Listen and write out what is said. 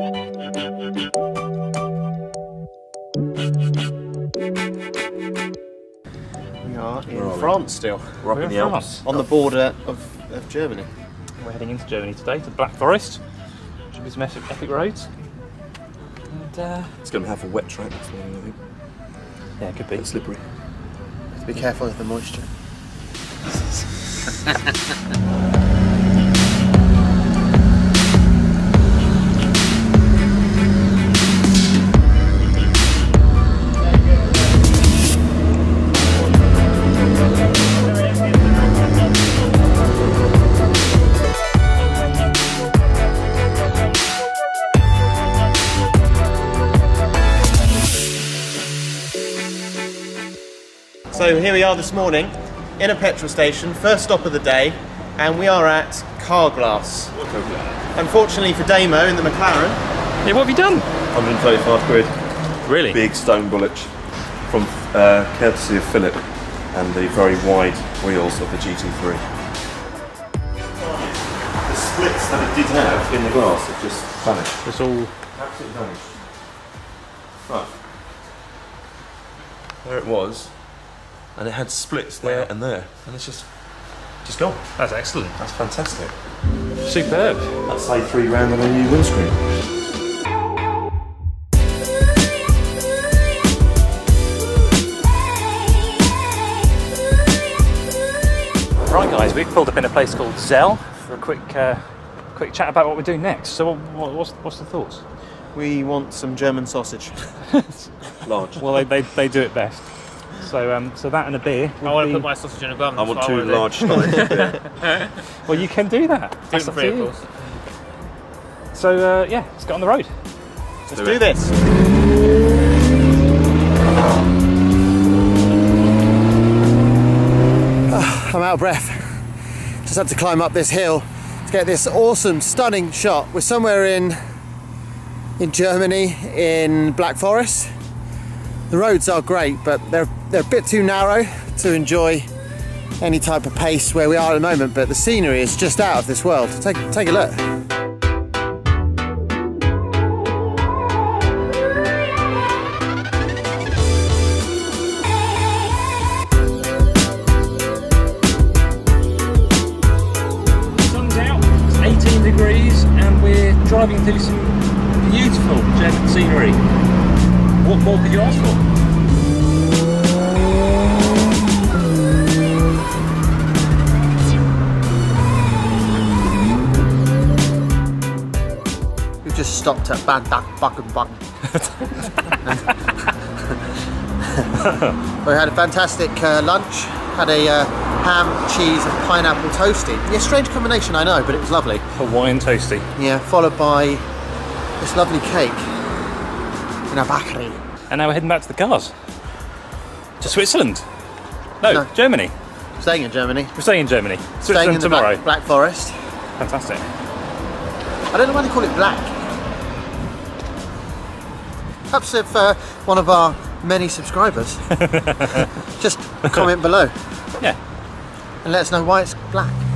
We are in France still. We're up in the Alps. On the border of Germany. We're heading into Germany today, to Black Forest. Should be some epic roads. And, it's going to have a wet track this morning, I think. Yeah, it could be. It's slippery. You have to be careful of the moisture. So here we are this morning in a petrol station, first stop of the day, and we are at Carglass. Unfortunately for Damo in the McLaren. Yeah, what have you done? 135 quid. Really? Big stone bullet from courtesy of Philip and the very wide wheels of the GT3. The splits that it did have in the glass have just vanished. It's all absolutely vanished. Right. There it was. And it had splits there and there, and it's just gone. That's excellent. That's fantastic. Superb. That's like £3 grand on a new windscreen. Right, guys, we've pulled up in a place called Zell for a quick chat about what we're doing next. So, what's the thoughts? We want some German sausage. Large. Well, they do it best. So, so that and a beer. I want to put my sausage in a bun. I want two large slices of beer. Well, you can do that. That's up to you. Of course. So, yeah, let's get on the road. Let's do this. Oh, I'm out of breath. Just had to climb up this hill to get this awesome, stunning shot. We're somewhere in Germany, in Black Forest. The roads are great, but they're a bit too narrow to enjoy any type of pace where we are at the moment, but the scenery is just out of this world. Take a look. The sun's out, it's 18 degrees, and we're driving through some beautiful German scenery. What more could you ask for? We've just stopped at Bad Duck Buck. We had a fantastic lunch, had a ham, cheese and pineapple toastie. Yeah, strange combination, I know, but it was lovely. Hawaiian toastie. Yeah, followed by this lovely cake. In a bakery. And now we're heading back to the cars. To Switzerland. No, Germany. We're staying in Germany. We're staying in Germany. Switzerland in tomorrow. Black Forest. Fantastic. I don't know why they call it black. Perhaps if one of our many subscribers just comment below. Yeah. And let us know why it's black.